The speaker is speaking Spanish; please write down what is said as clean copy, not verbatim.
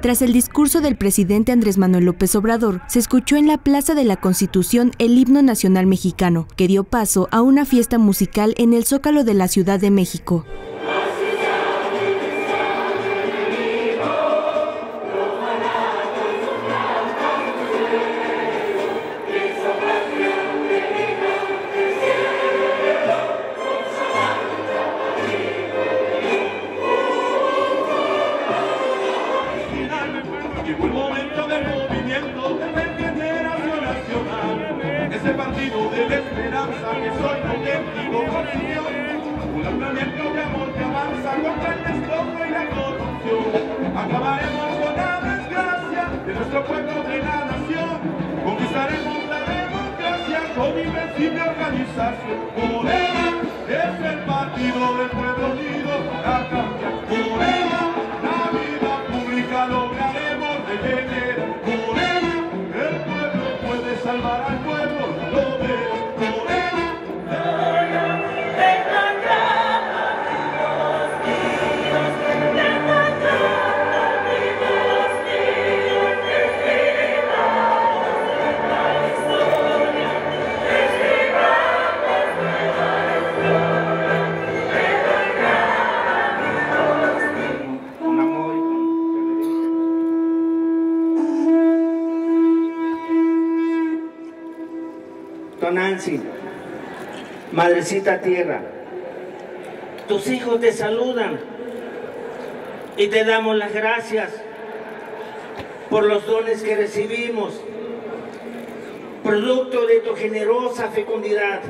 Tras el discurso del presidente Andrés Manuel López Obrador, se escuchó en la Plaza de la Constitución el Himno Nacional Mexicano, que dio paso a una fiesta musical en el Zócalo de la Ciudad de México. Llegó el momento del movimiento, del regeneración nacional, ese partido de la esperanza que soy auténtico con un planeta de amor que avanza contra el despojo y la corrupción. Acabaremos con la desgracia de nuestro pueblo, de la nación. Conquistaremos la democracia con invencible organización. Morena es el partido del pueblo unido para cambiar. Morena, la vida pública lograremos. Tonantzin, madrecita tierra, tus hijos te saludan y te damos las gracias por los dones que recibimos, producto de tu generosa fecundidad.